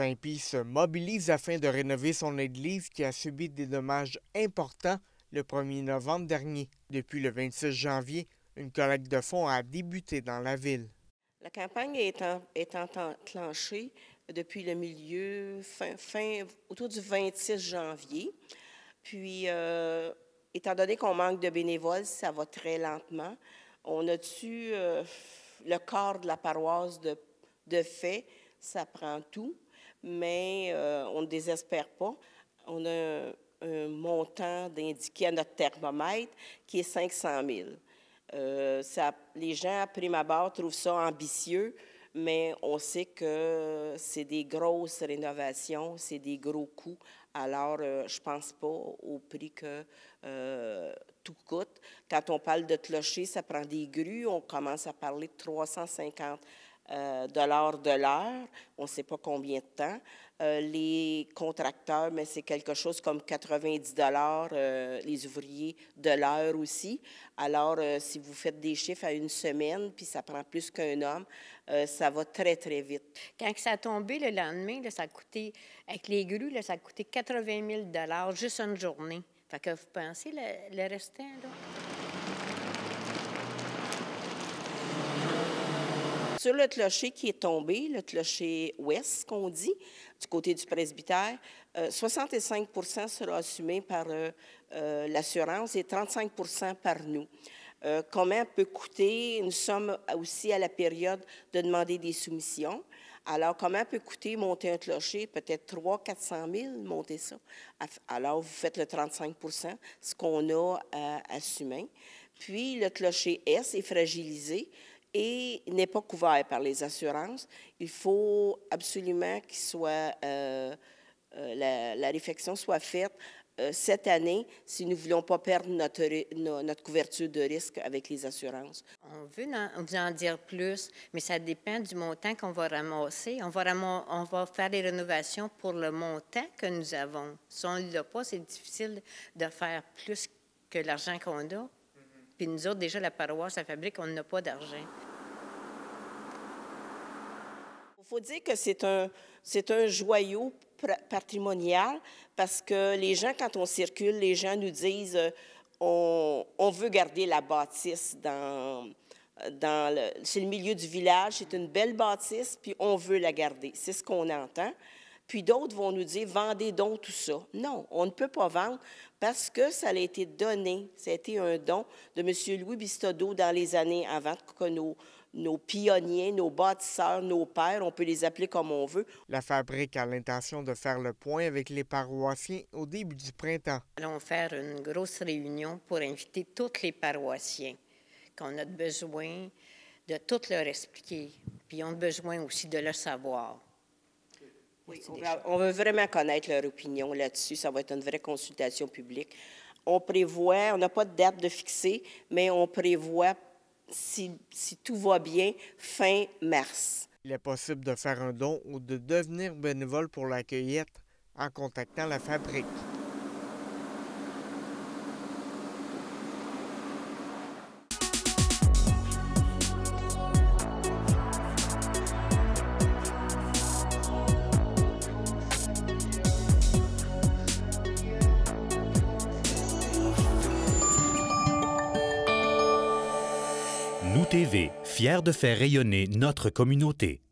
Saint-Pie se mobilise afin de rénover son église qui a subi des dommages importants le 1er novembre dernier. Depuis le 26 janvier, une collecte de fonds a débuté dans la ville. La campagne est enclenchée depuis le milieu, autour du 26 janvier. Puis, étant donné qu'on manque de bénévoles, ça va très lentement. On a tué le corps de la paroisse de fait. Ça prend tout, mais on ne désespère pas. On a un montant d'indiqué à notre thermomètre qui est 500 000. Les gens, à prime abord, trouvent ça ambitieux, mais on sait que c'est des grosses rénovations, c'est des gros coûts. Alors, je pense pas au prix que tout coûte. Quand on parle de clocher, ça prend des grues. On commence à parler de 350 $ de l'heure, on ne sait pas combien de temps. Les contracteurs, mais c'est quelque chose comme 90 $, les ouvriers de l'heure aussi. Alors, si vous faites des chiffres à une semaine, puis ça prend plus qu'un homme, ça va très, très vite. Quand ça a tombé le lendemain, là, ça a coûté, avec les grues, là, ça a coûté 80 000 $ juste une journée. Fait que vous pensez le restant, là? Sur le clocher qui est tombé, le clocher ouest, qu'on dit, du côté du presbytère, 65 % sera assumé par l'assurance et 35 % par nous. Comment peut coûter une somme aussi à la période de demander des soumissions? Alors, comment peut coûter monter un clocher? Peut-être 300 000 à 400 000, monter ça. Alors, vous faites le 35 %, ce qu'on a à assumer. Puis, le clocher est fragilisé et n'est pas couvert par les assurances. Il faut absolument qu'il soit, la réflexion soit faite cette année si nous ne voulons pas perdre notre couverture de risque avec les assurances. On veut vous en dire plus, mais ça dépend du montant qu'on va ramasser. On va faire les rénovations pour le montant que nous avons. Si on ne l'a pas, c'est difficile de faire plus que l'argent qu'on a. Puis nous autres, déjà, la paroisse, la fabrique, on n'a pas d'argent. Il faut dire que c'est un joyau patrimonial parce que les gens, quand on circule, les gens nous disent on veut garder la bâtisse c'est le milieu du village, c'est une belle bâtisse, puis on veut la garder. C'est ce qu'on entend. Puis d'autres vont nous dire, vendez donc tout ça. Non, on ne peut pas vendre parce que ça a été donné. Ça a été un don de M. Louis Bistodeau dans les années avant que nos pionniers, nos bâtisseurs, nos pères, on peut les appeler comme on veut. La fabrique a l'intention de faire le point avec les paroissiens au début du printemps. Nous allons faire une grosse réunion pour inviter tous les paroissiens qu'on a besoin de tout leur expliquer. Puis ils ont besoin aussi de le savoir. Oui, on veut vraiment connaître leur opinion là-dessus. Ça va être une vraie consultation publique. On prévoit, on n'a pas de date de fixer, mais on prévoit, si tout va bien, fin mars. Il est possible de faire un don ou de devenir bénévole pour la cueillette en contactant la fabrique. nousTV, fier de faire rayonner notre communauté.